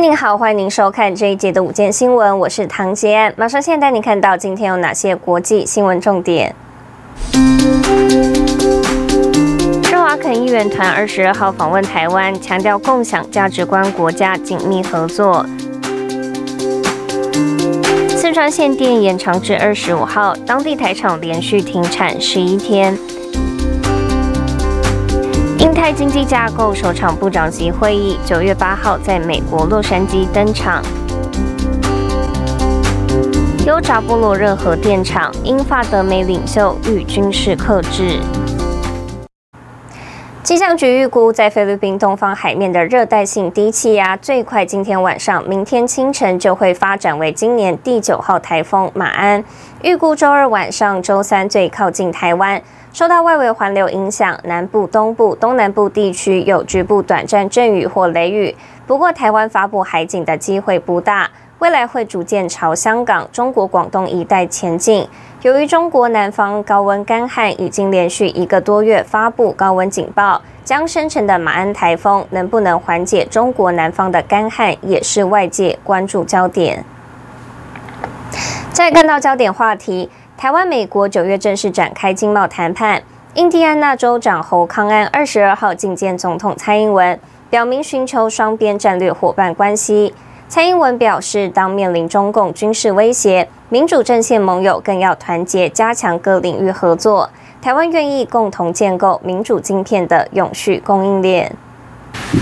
您好，欢迎您收看这一节的午间新闻，我是唐杰安。马上现在带您看到今天有哪些国际新闻重点。施华肯议员团20号访问台湾，强调共享价值观国家紧密合作。四川限电延长至25号，当地台厂连续停产11天。印太经济架构首场部长级会议9月8号在美国洛杉矶登场。优札波罗热核电厂，英法德美领袖遇军事克制。气象局预估，在菲律宾东方海面的热带性低气压，最快今天晚上、明天清晨就会发展为今年第9号台风马鞍，预估周2晚上、周3最靠近台湾。受到外围环流影响，南部、东部、东南部地区有局部短暂阵雨或雷雨。不过，台湾发布海警的机会不大，未来会逐渐朝香港、中国广东一带前进。由于中国南方高温干旱，已经连续1个多月发布高温警报，将生成的马鞍台风能不能缓解中国南方的干旱，也是外界关注焦点。再看到焦点话题。台湾、美国9月正式展开经贸谈判。印第安纳州长侯康安22号觐见总统蔡英文，表明寻求双边战略伙伴关系。蔡英文表示，当面临中共军事威胁，民主阵线盟友更要团结，加强各领域合作。台湾愿意共同建构民主晶片的永续供应链。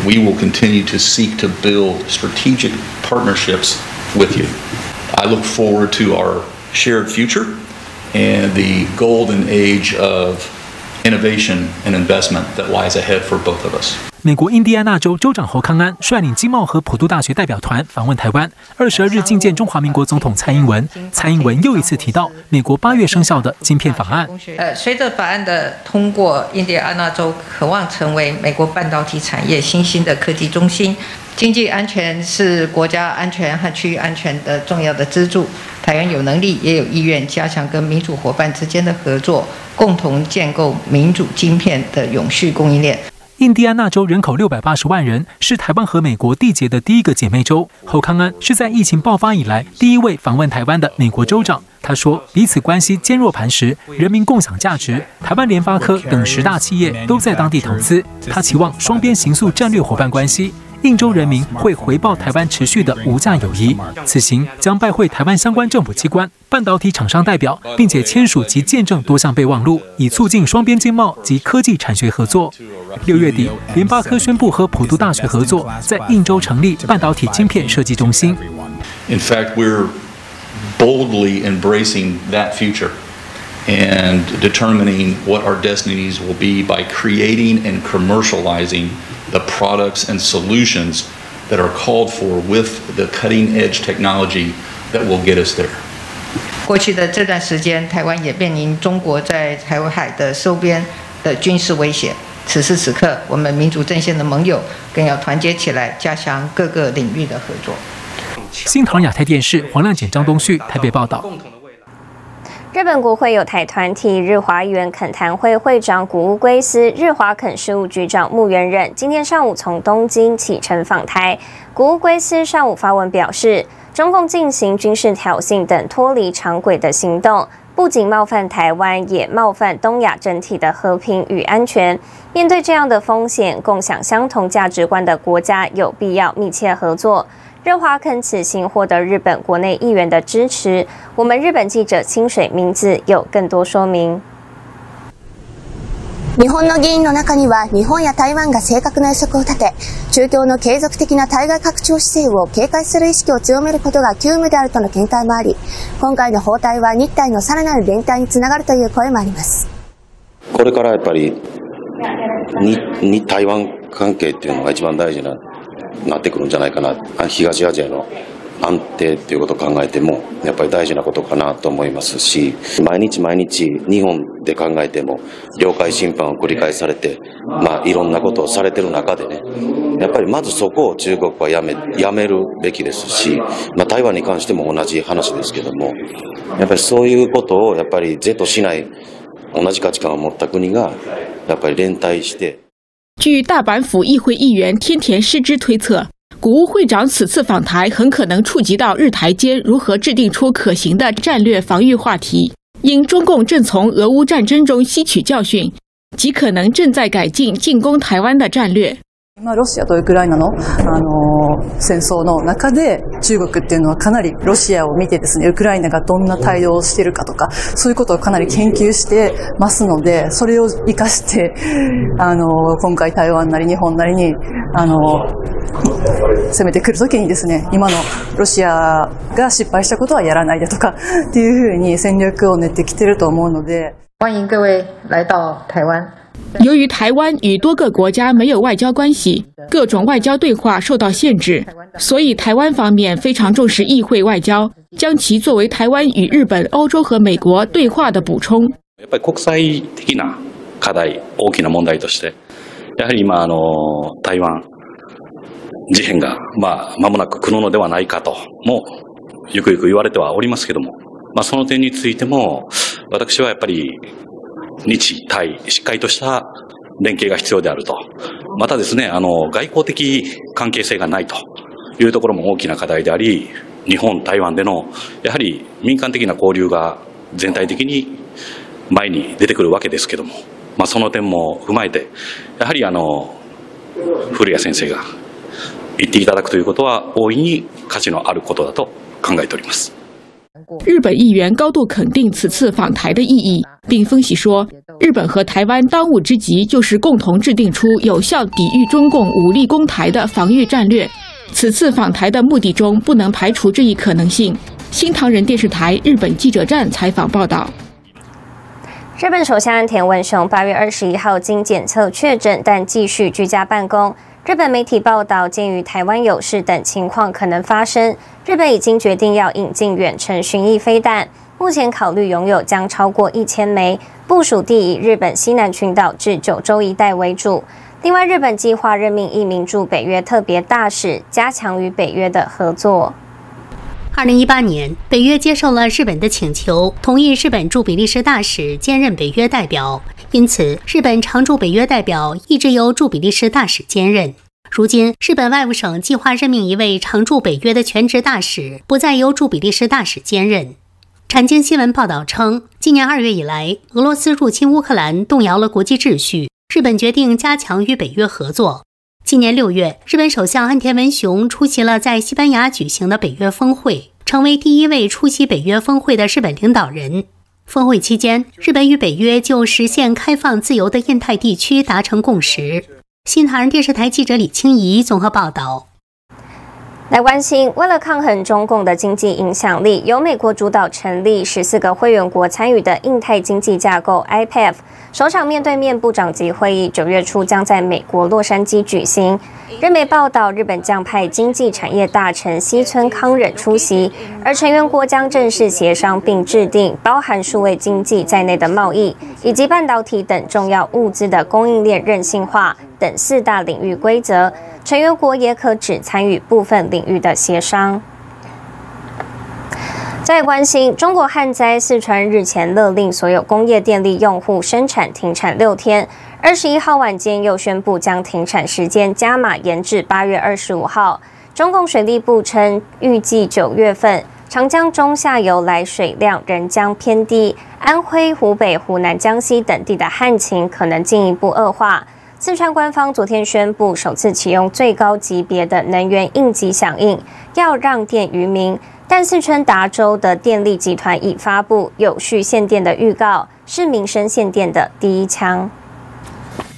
We will continue to seek to build strategic partnerships with you. I look forward to our shared future. And the golden age of innovation and investment that lies ahead for both of us. 美国印第安纳州州长侯康安率领经贸和普渡大学代表团访问台湾，22日觐见中华民国总统蔡英文。蔡英文又一次提到美国8月生效的晶片法案。随着法案的通过，印第安纳州渴望成为美国半导体产业新兴的科技中心。经济安全是国家安全和区域安全的重要的支柱。台湾有能力也有意愿加强跟民主伙伴之间的合作，共同建构民主晶片的永续供应链。印第安纳州人口680万人，是台湾和美国缔结的第1个姐妹州。侯康安是在疫情爆发以来第1位访问台湾的美国州长。他说，彼此关系坚若磐石，人民共享价值。台湾联发科等10大企业都在当地投资。他期望双边形塑战略伙伴关系。印州人民会回报台湾持续的无价友谊。此行将拜会台湾相关政府机关、半导体厂商代表，并且签署及见证多项备忘录，以促进双边经贸及科技产学合作。6月底，联发科宣布和普渡大学合作，在印州成立半导体晶片设计中心。In fact, we're boldly embracing that future and determining what our destinies will be by creating and commercializing. The products and solutions that are called for with the cutting-edge technology that will get us there. 过去的这段时间，台湾也面临中国在台海的收编的军事威胁。此时此刻，我们民主阵线的盟友更要团结起来，加强各个领域的合作。新唐人亚太电视黄亮简、张东旭台北报道。日本国会有台团体日华议员恳谈会会长谷屋圭司、日华肯事务局长木原忍今天上午从东京启程访台。谷屋圭司上午发文表示，中共进行军事挑衅等脱离常轨的行动，不仅冒犯台湾，也冒犯东亚整体的和平与安全。面对这样的风险，共享相同价值观的国家有必要密切合作。日华肯此行获得日本国内议员的支持。我们日本记者清水明子有更多说明。日本の議員の中には、日本や台湾が正確な予測を立て、中東の継続的な対外拡張姿勢を警戒する意識を強めることが急務であるとの見解もあり、今回の訪台は日台のさらなる連帯につながるという声もあります。これからやっぱり日台湾関係っていうのが一番大事なってくるんじゃないかな。東アジアの安定っていうことを考えてもやっぱり大事なことかなと思いますし、毎日毎日日本で考えても領海侵犯を繰り返されて、いろんなことをされてる中でね、やっぱりまずそこを中国はやめるべきですし、台湾に関しても同じ話ですけども、やっぱりそういうことをやっぱり是としない、同じ価値観を持った国がやっぱり連帯して。据大阪府议会议员天田诗之推测，谷物会长此次访台很可能触及到日台间如何制定出可行的战略防御话题。因中共正从俄乌战争中吸取教训，极可能正在改进进攻台湾的战略。ロシアとウクライナの、戦争の中で中国っていうのはかなりロシアを見てですね、ウクライナがどんな対応をしているかとか、そういうことをかなり研究してますので、それを生かして、今回台湾なり日本なりに、攻めてくるときにですね、今のロシアが失敗したことはやらないでとかっていうふうに戦略を練ってきてると思うので。欢迎各位来到台湾。由于台湾与多个国家没有外交关系，各种外交对话受到限制，所以台湾方面非常重视议会外交，将其作为台湾与日本、欧洲和美国对话的补充。やっぱり国際的な課題、大きな問題として、やはり今台湾事変が間もなく来るのではないかともゆくゆく言われてはおりますけども、その点についても私はやっぱり。日台しっかりとした連携が必要であると。またですね、外交的関係性がないというところも大きな課題であり、日本、台湾でのやはり民間的な交流が全体的に前に出てくるわけですけども、その点も踏まえて、やはり古谷先生が言っていただくということは大いに価値のあることだと考えております。日本议员高度肯定此次访台的意义，并分析说，日本和台湾当务之急就是共同制定出有效抵御中共武力攻台的防御战略。此次访台的目的中不能排除这一可能性。新唐人电视台日本记者站采访报道。日本首相岸田文雄8月21号经检测确诊，但继续居家办公。日本媒体报道，鉴于台湾有事等情况可能发生，日本已经决定要引进远程巡弋飞弹，目前考虑拥有将超过1000枚，部署地以日本西南群岛至9州一带为主。另外，日本计划任命一名驻北约特别大使，加强与北约的合作。2018年，北约接受了日本的请求，同意日本驻比利时大使兼任北约代表。因此，日本常驻北约代表一直由驻比利时大使兼任。如今，日本外务省计划任命一位常驻北约的全职大使，不再由驻比利时大使兼任。产经新闻报道称，今年2月以来，俄罗斯入侵乌克兰动摇了国际秩序，日本决定加强与北约合作。今年6月，日本首相岸田文雄出席了在西班牙举行的北约峰会，成为第一位出席北约峰会的日本领导人。峰会期间，日本与北约就实现开放自由的印太地区达成共识。新唐人电视台记者李清怡综合报道。来关心，为了抗衡中共的经济影响力，由美国主导成立14个会员国参与的印太经济架构 IPEF 首场面对面部长级会议9月初将在美国洛杉矶举行。日媒报道，日本将派经济产业大臣西村康稔出席，而成员国将正式协商并制定包含数位经济在内的贸易以及半导体等重要物资的供应链韧性化等4大领域规则，成员国也可只参与部分领域的协商。再关心，中国旱灾，四川日前勒令所有工业电力用户生产停产6天，21号晚间又宣布将停产时间加码延至8月25号。中共水利部称，预计9月份长江中下游来水量仍将偏低，安徽、湖北、湖南、江西等地的旱情可能进一步恶化。四川官方昨天宣布，首次启用最高级别的能源应急响应，要让电于民。但四川达州的电力集团已发布有序限电的预告，是民生限电的第一枪。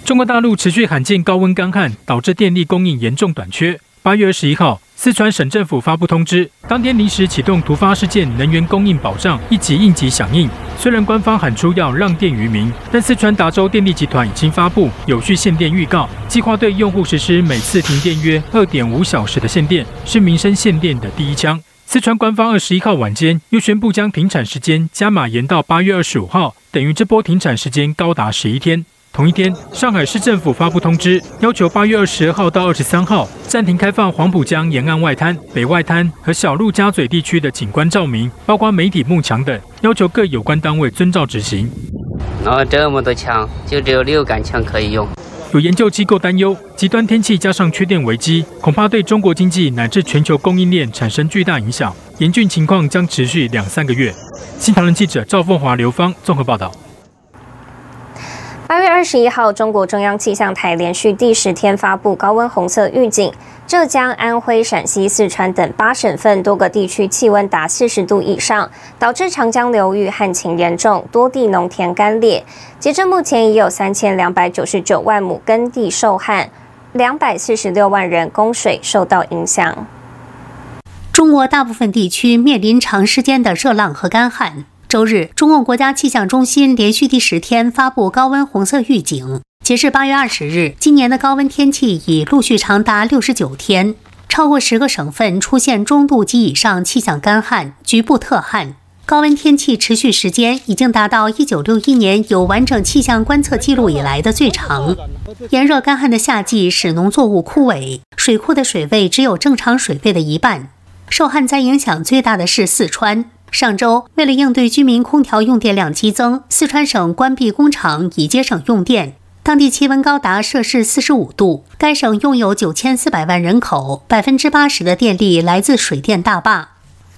中国大陆持续罕见高温干旱，导致电力供应严重短缺。8月21号，四川省政府发布通知，当天临时启动突发事件能源供应保障一级应急响应。虽然官方喊出要让电于民，但四川达州电力集团已经发布有序限电预告，计划对用户实施每次停电约2.5小时的限电，是民生限电的第一枪。四川官方21号晚间又宣布将停产时间加码延到8月25号，等于这波停产时间高达11天。同一天，上海市政府发布通知，要求8月22号到23号暂停开放黄浦江沿岸外滩、北外滩和小陆家嘴地区的景观照明，包括媒体幕墙等，要求各有关单位遵照执行。这么多枪，就只有6杆枪可以用。 有研究机构担忧，极端天气加上缺电危机，恐怕对中国经济乃至全球供应链产生巨大影响，严峻情况将持续2-3个月。新唐人记者赵凤华、刘芳综合报道。8月21号，中国中央气象台连续第10天发布高温红色预警，浙江、安徽、陕西、四川等8省份多个地区气温达40度以上，导致长江流域旱情严重，多地农田干裂。截至目前，已有3299万亩耕地受旱，246万人供水受到影响。中国大部分地区面临长时间的热浪和干旱。 周日，中共国家气象中心连续第10天发布高温红色预警。截至8月20日，今年的高温天气已陆续长达69天，超过10个省份出现中度及以上气象干旱、局部特旱。高温天气持续时间已经达到1961年有完整气象观测记录以来的最长。炎热干旱的夏季使农作物枯萎，水库的水位只有正常水位的1半。受旱灾影响最大的是四川。 上周，为了应对居民空调用电量激增，四川省关闭工厂以节省用电。当地气温高达摄氏45度。该省拥有9400万人口，80%的电力来自水电大坝。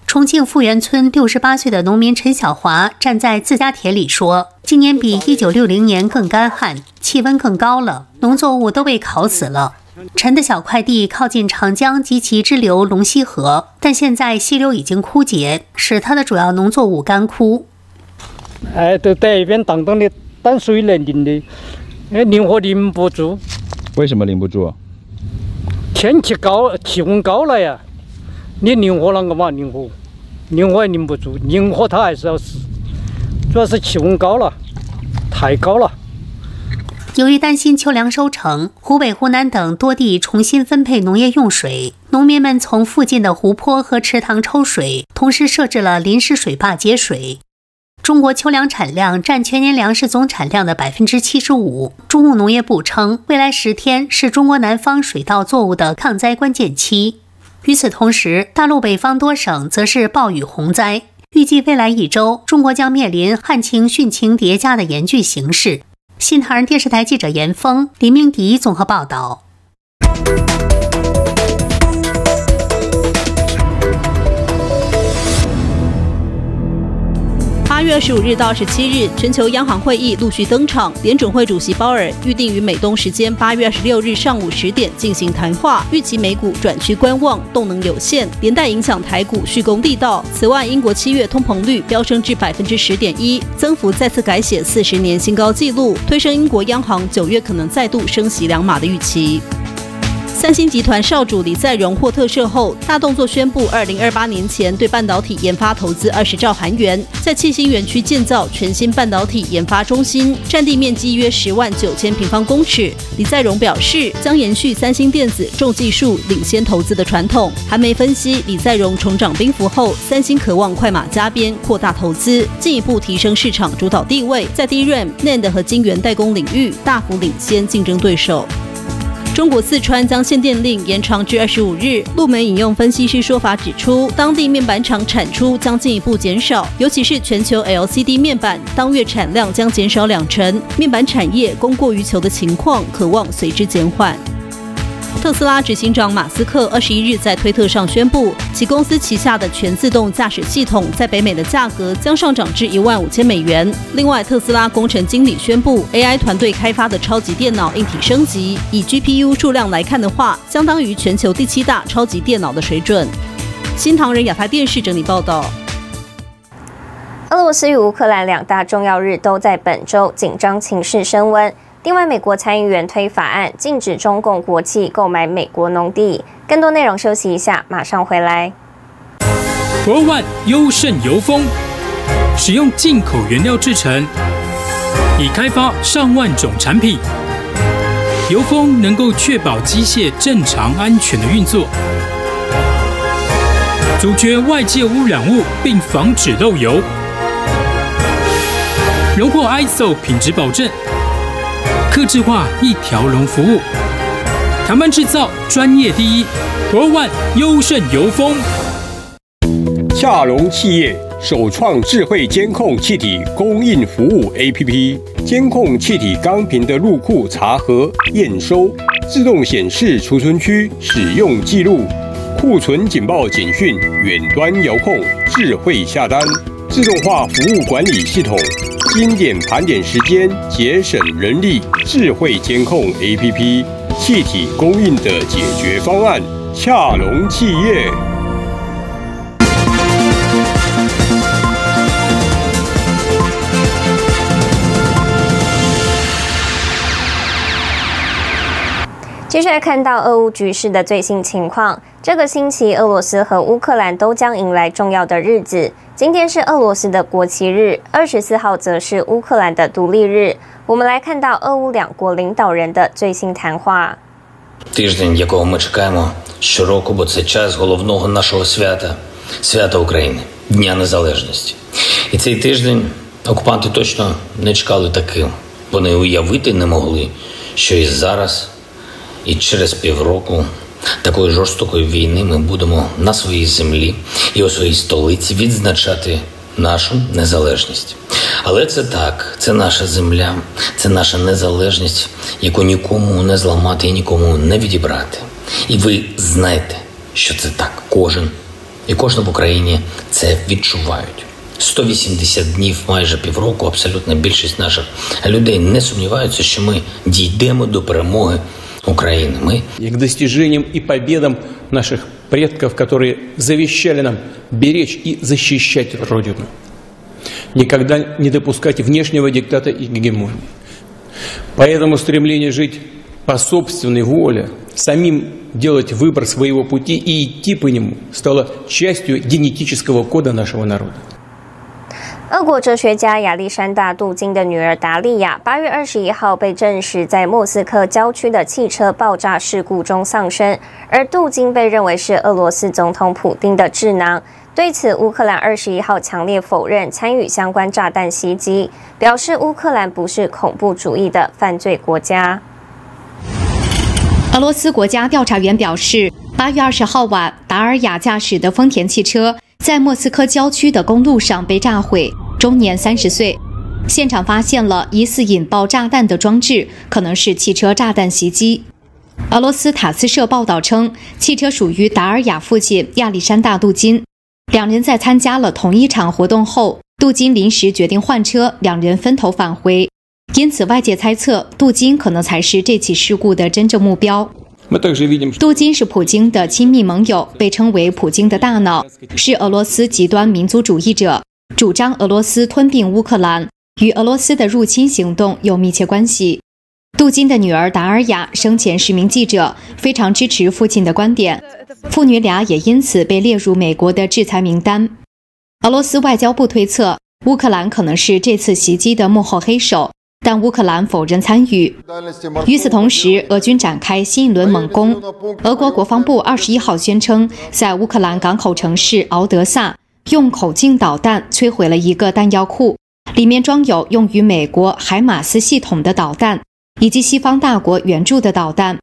重庆富源村68岁的农民陈小华站在自家田里说：“今年比1960年更干旱，气温更高了，农作物都被烤死了。” 陈的小块地靠近长江及其支流龙溪河，但现在溪流已经枯竭，使它的主要农作物干枯。都在一边等等的，淡水来淋的，淋不住。为什么淋不住？天气高，气温高了呀，你淋活啷个嘛？淋活也淋不住，淋活它还是要死，主要是气温高了，太高了。 由于担心秋粮收成，湖北、湖南等多地重新分配农业用水，农民们从附近的湖泊和池塘抽水，同时设置了临时水坝节水。中国秋粮产量占全年粮食总产量的 75%。中共农业部称，未来10天是中国南方水稻作物的抗灾关键期。与此同时，大陆北方多省则是暴雨洪灾。预计未来1周，中国将面临旱情、汛情叠加的严峻形势。 新唐人电视台记者严峰、林明迪综合报道。8月25日到17日，全球央行会议陆续登场。联准会主席鲍尔预定于美东时间8月26日上午10点进行谈话，预期美股转趋观望，动能有限，连带影响台股续攻力道。此外，英国7月通膨率飙升至10.1%，增幅再次改写40年新高纪录，推升英国央行9月可能再度升息2码的预期。 三星集团少主李在镕获特赦后，大动作宣布2028年前对半导体研发投资20兆韩元，在七星园区建造全新半导体研发中心，占地面积约109000平方公尺。李在镕表示，将延续三星电子重技术领先投资的传统。韩媒分析，李在镕重掌兵符后，三星渴望快马加鞭扩大投资，进一步提升市场主导地位，在 DRAM、NAND 和晶圆代工领域大幅领先竞争对手。 中国四川将限电令延长至25日。路媒引用分析师说法指出，当地面板厂产出将进一步减少，尤其是全球 LCD 面板，当月产量将减少20%，面板产业供过于求的情况可望随之减缓。 特斯拉执行长马斯克21日在推特上宣布，其公司旗下的全自动驾驶系统在北美的价格将上涨至$15,000。另外，特斯拉工程经理宣布 ，AI 团队开发的超级电脑硬体升级，以 GPU 数量来看的话，相当于全球第7大超级电脑的水准。新唐人亚太电视整理报道。 俄罗斯与乌克兰2大重要日都在本周，紧张情势升温。 另外，美国参议员推法案禁止中共国企购买美国农地。更多内容休息一下，马上回来。国万优胜油封，使用进口原料制成，已开发上万种产品。油封能够确保机械正常安全的运作。阻绝外界污染物，并防止漏油。荣获 ISO 品质保证，客制化一条龙服务，台湾制造专业第一 ，World One 优胜油封。夏龙企业首创智慧监控气体供应服务 APP， 监控气体钢瓶的入库查核、验收，自动显示储存区使用记录。 库存警报简讯、远端遥控、智慧下单、自动化服务管理系统、经典盘点时间、节省人力、智慧监控 APP， 气体供应的解决方案。洽龙企业。接着来看到俄乌局势的最新情况。 这个星期，俄罗斯和乌克兰都将迎来重要的日子。今天是俄罗斯的国旗日，24号则是乌克兰的独立日。我们来看到俄乌两国领导人的最新谈话。Тиждень, якого ми чекаємо щороку, бо це час головного нашого свята – свята України, Дня Незалежності. І цей тиждень окупанти точно не чекали таким. Вони уявити не могли, що і зараз, і через півроку – такої жорстокої війни ми будемо на своїй землі і у своїй столиці відзначати нашу незалежність. Але це так, це наша земля, це наша незалежність, яку нікому не зламати і нікому не відібрати. І ви знаєте, що це так. Кожен і кожна в Україні це відчувають. 180 днів, майже півроку, абсолютна більшість наших людей не сумніваються, що ми дійдемо до перемоги Украины мы. И к достижениям и победам наших предков, которые завещали нам беречь и защищать Родину. Никогда не допускать внешнего диктата и гегемонии. Поэтому стремление жить по собственной воле, самим делать выбор своего пути и идти по нему, стало частью генетического кода нашего народа. 俄国哲学家亚历山大·杜金的女儿达利亚，8月21号被证实在莫斯科郊区的汽车爆炸事故中丧生，而杜金被认为是俄罗斯总统普丁的智囊。对此，乌克兰21号强烈否认参与相关炸弹袭击，表示乌克兰不是恐怖主义的犯罪国家。俄罗斯国家调查员表示，8月20号晚，达尔雅驾驶的丰田汽车 在莫斯科郊区的公路上被炸毁，终年30岁。现场发现了疑似引爆炸弹的装置，可能是汽车炸弹袭击。俄罗斯塔斯社报道称，汽车属于达尔雅父亲亚历山大·杜金。两人在参加了同一场活动后，杜金临时决定换车，两人分头返回。因此，外界猜测杜金可能才是这起事故的真正目标。 杜金是普京的亲密盟友，被称为普京的大脑，是俄罗斯极端民族主义者，主张俄罗斯吞并乌克兰，与俄罗斯的入侵行动有密切关系。杜金的女儿达尔雅生前是名记者，非常支持父亲的观点，父女俩也因此被列入美国的制裁名单。俄罗斯外交部推测，乌克兰可能是这次袭击的幕后黑手， 但乌克兰否认参与。与此同时，俄军展开新一轮猛攻。俄国国防部21号宣称，在乌克兰港口城市敖德萨，用口径导弹摧毁了一个弹药库，里面装有用于美国海马斯系统的导弹，以及西方大国援助的导弹。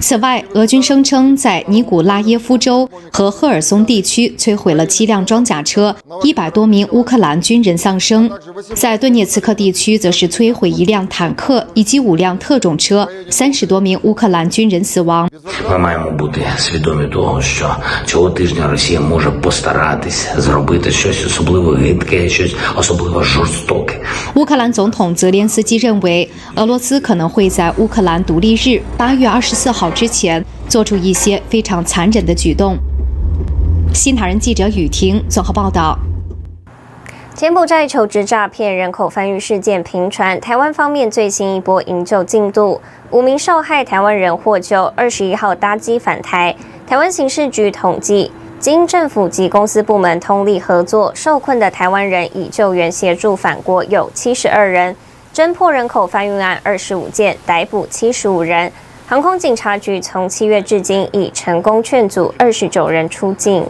此外，俄军声称在尼古拉耶夫州和赫尔松地区摧毁了7辆装甲车，100多名乌克兰军人丧生；在顿涅茨克地区，则是摧毁1辆坦克以及5辆特种车，30多名乌克兰军人死亡。Ми маємо бути свідомі того, що цього тижня Росія може постаратись зробити щось особливо гидке, щось особливо жорстоке. 乌克兰总统泽连斯基认为，俄罗斯可能会在乌克兰独立日8月24号 之前做出一些非常残忍的举动。新唐人记者雨婷综合报道。柬埔寨求职诈骗、人口贩运事件频传，台湾方面最新一波营救进度，5名受害台湾人获救，21号搭机返台。台湾刑事局统计，经政府及公司部门通力合作，受困的台湾人以救援协助返国有72人，侦破人口贩运案25件，逮捕75人。 航空警察局从7月至今已成功劝阻29人出境。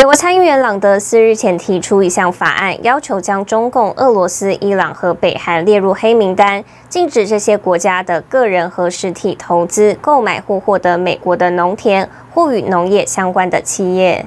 美国参议员朗德4日前提出一项法案，要求将中共、俄罗斯、伊朗和北韩列入黑名单，禁止这些国家的个人和实体投资、购买或获得美国的农田或与农业相关的企业。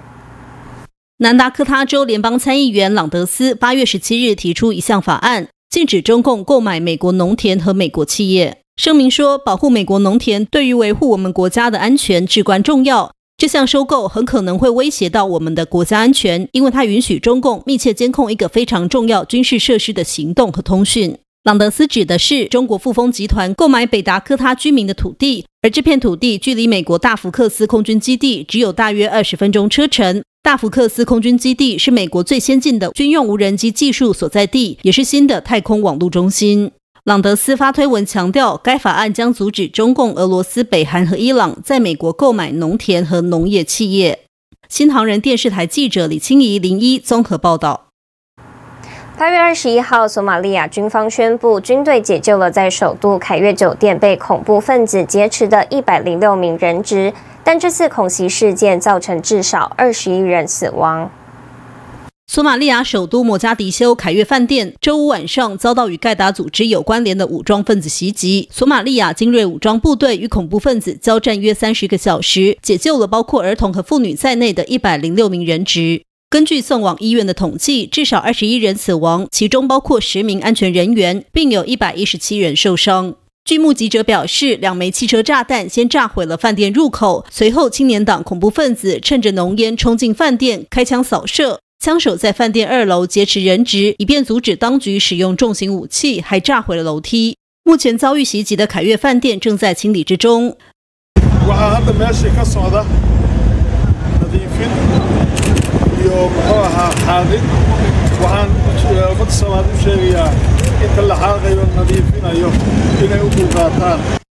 南达科他州联邦参议员朗德斯8月17日提出一项法案，禁止中共购买美国农田和美国企业。声明说，保护美国农田对于维护我们国家的安全至关重要。这项收购很可能会威胁到我们的国家安全，因为它允许中共密切监控一个非常重要军事设施的行动和通讯。朗德斯指的是中国富丰集团购买北达科他居民的土地，而这片土地距离美国大福克斯空军基地只有大约20分钟车程。 大福克斯空军基地是美国最先进的军用无人机技术所在地，也是新的太空网络中心。朗德斯发推文强调，该法案将阻止中共、俄罗斯、北韩和伊朗在美国购买农田和农业企业。新唐人电视台记者李清怡、林一综合报道。 8月21号，索马利亚军方宣布，军队解救了在首都凯悦酒店被恐怖分子劫持的106名人质，但这次恐袭事件造成至少21人死亡。索马利亚首都摩加迪修凯悦饭店周五晚上遭到与盖达组织有关联的武装分子袭击。索马利亚精锐武装部队与恐怖分子交战约30个小时，解救了包括儿童和妇女在内的106名人质。 根据送往医院的统计，至少21人死亡，其中包括10名安全人员，并有117人受伤。据目击者表示，两枚汽车炸弹先炸毁了饭店入口，随后青年党恐怖分子趁着浓烟冲进饭店，开枪扫射。枪手在饭店2楼劫持人质，以便阻止当局使用重型武器，还炸毁了楼梯。目前遭遇袭击的凯悦饭店正在清理之中。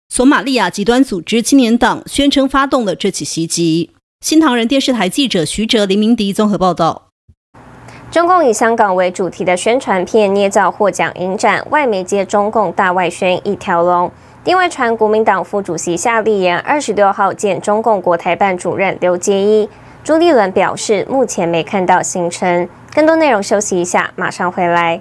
索马利亚极端组织青年党宣称发动了这起袭击。新唐人电视台记者徐哲、林明迪综合报道。 中共以香港为主题的宣传片捏造获奖影展，外媒接中共大外宣一条龙。另外传国民党副主席夏立言26号见中共国台办主任刘捷一。 朱立伦表示，目前没看到行程。更多内容休息一下，马上回来。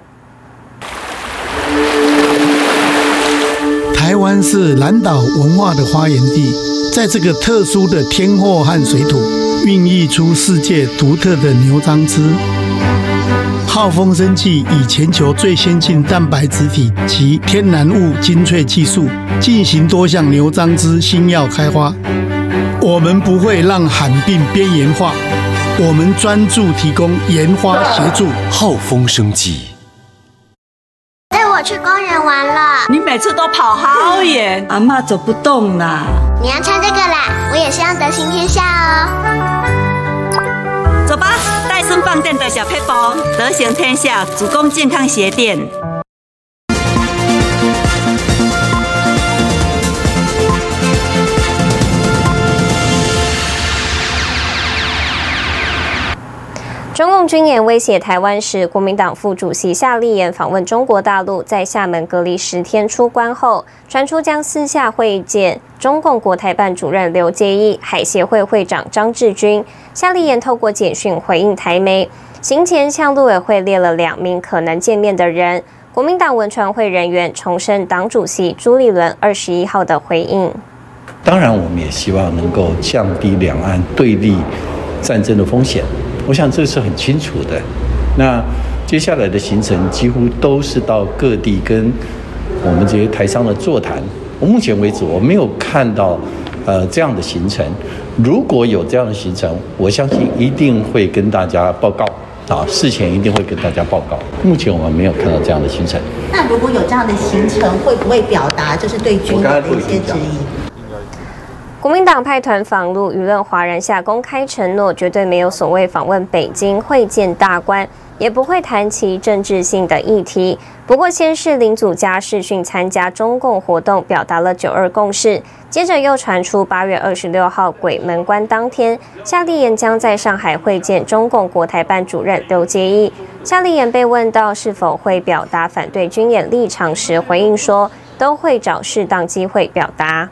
台湾是南岛文化的发源地，在这个特殊的天候和水土，孕育出世界独特的牛樟芝。浩丰生技以全球最先进蛋白质体及天然物精粹技术，进行多项牛樟芝新药开发。 我们不会让罕病边缘化，我们专注提供研发协助。浩丰生技。带我去公园玩了。你每次都跑好远，阿嬷走不动啦。你要穿这个啦，我也是要得行天下哦。走吧，戴森饭店的小撇步，得行天下主攻健康鞋店。 中共军演威胁台湾时，国民党副主席夏立言访问中国大陆，在厦门隔离10天出关后，传出将私下会见中共国台办主任刘捷一、海协会会长张志军。夏立言透过简讯回应台媒，行前向陆委会列了2名可能见面的人。国民党文传会人员重申党主席朱立伦21号的回应。当然，我们也希望能够降低两岸对立战争的风险。 我想这是很清楚的。那接下来的行程几乎都是到各地跟我们这些台商的座谈。我目前为止我没有看到这样的行程。如果有这样的行程，我相信一定会跟大家报告啊，事前一定会跟大家报告。目前我们没有看到这样的行程。那如果有这样的行程，会不会表达就是对军方的一些质疑？ 国民党派团访陆，舆论哗然下公开承诺，绝对没有所谓访问北京、会见大官，也不会谈其政治性的议题。不过，先是林祖嘉视讯参加中共活动，表达了9·2共识，接着又传出8月26号鬼门关当天，夏立言将在上海会见中共国台办主任刘捷一。夏立言被问到是否会表达反对军演立场时，回应说都会找适当机会表达。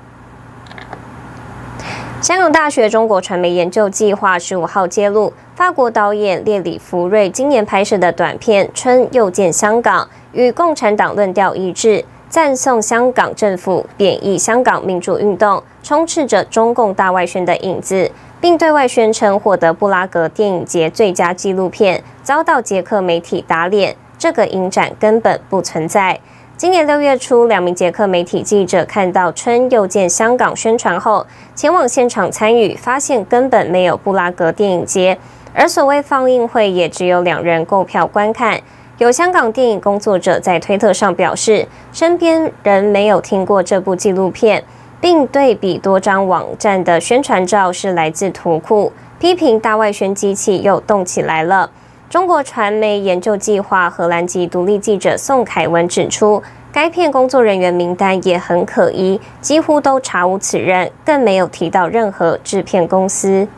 香港大学中国传媒研究计划15号揭露，法国导演列里弗瑞今年拍摄的短片称又见香港，与共产党论调一致，赞颂香港政府，贬义香港民主运动充斥着中共大外宣的影子，并对外宣称获得布拉格电影节最佳纪录片，遭到捷克媒体打脸，这个影展根本不存在。 今年6月初，2名捷克媒体记者看到称又见香港宣传后，前往现场参与，发现根本没有布拉格电影节，而所谓放映会也只有2人购票观看。有香港电影工作者在推特上表示，身边人没有听过这部纪录片，并对比多张网站的宣传照是来自图库，批评大外宣机器又动起来了。 中国传媒研究计划荷兰籍独立记者宋凯文指出，该片工作人员名单也很可疑，几乎都查无此人，更没有提到任何制片公司。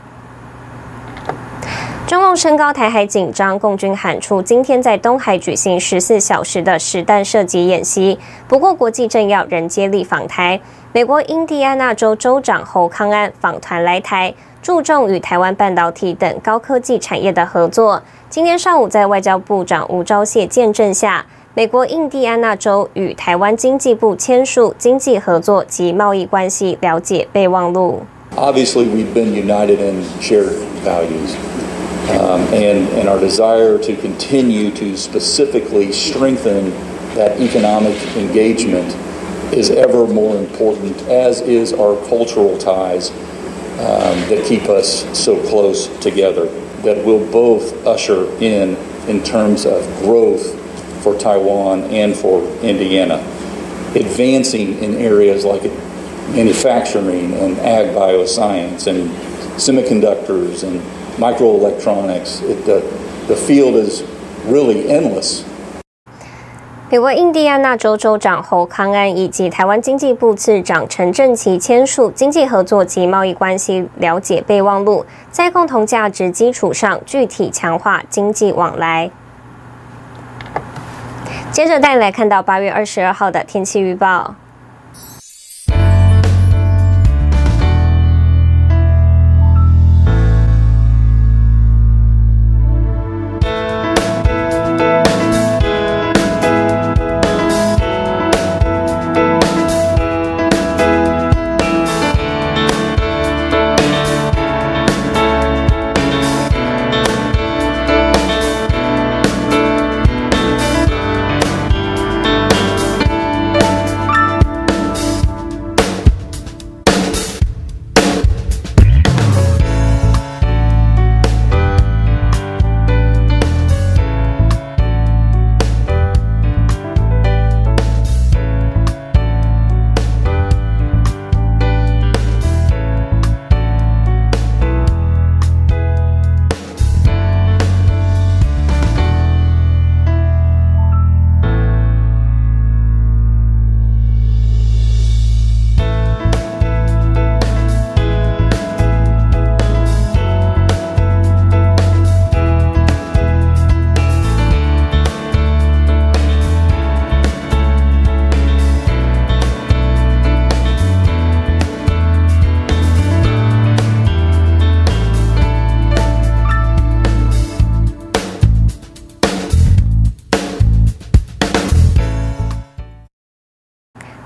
中共升高台海紧张，共军喊出今天在东海举行14小时的实弹射击演习。不过，国际政要仍接力访台。美国印第安纳州州长侯康安访团来台，注重与台湾半导体等高科技产业的合作。 今天上午，在外交部长吴钊燮见证下，美国印第安纳州与台湾经济部签署经济合作及贸易关系了解备忘录。Obviously, we've been united in shared values, and our desire to continue to specifically strengthen that economic engagement is ever more important, as is our cultural ties that keep us so close together. That will both usher in terms of growth for Taiwan and for Indiana, advancing in areas like manufacturing and ag bioscience and semiconductors and microelectronics. The field is really endless. 美国印第安纳州州长侯康安以及台湾经济部次长陈振奇签署经济合作及贸易关系了解备忘录，在共同价值基础上具体强化经济往来。接着带你来看到8月22号的天气预报。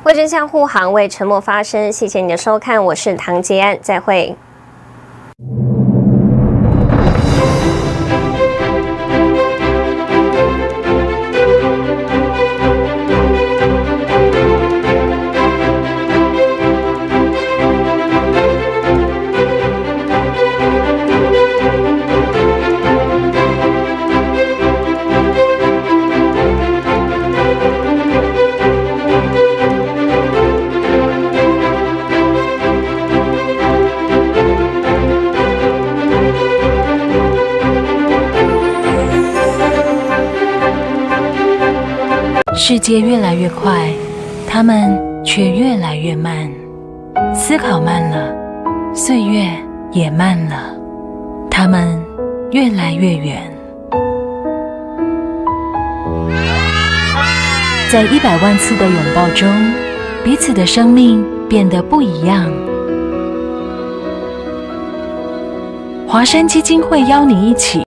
为真相护航，为沉默发声。谢谢你的收看，我是唐杰安，再会。世界越来越快，他们却越来越慢。思考慢了，岁月也慢了，他们越来越远。在100万次的拥抱中，彼此的生命变得不一样。华山基金会邀您一起